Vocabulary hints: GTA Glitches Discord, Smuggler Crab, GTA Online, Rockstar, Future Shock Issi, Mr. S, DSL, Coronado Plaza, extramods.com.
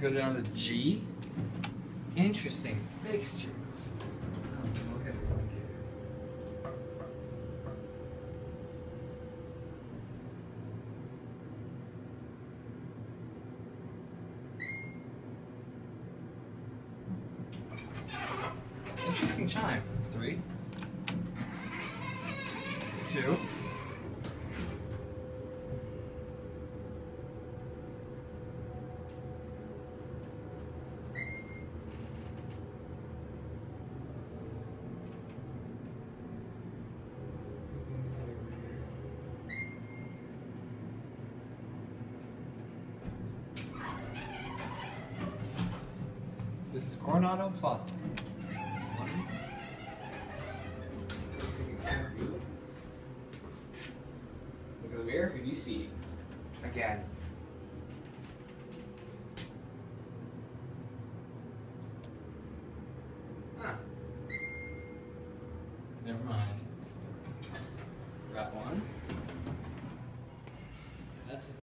go down to G. Interesting fixtures. Look at it right here. Interesting chime. 3, 2. This is Coronado Plaza. Look in the mirror, who do you see? Again. Huh. Never mind. That one. That's it.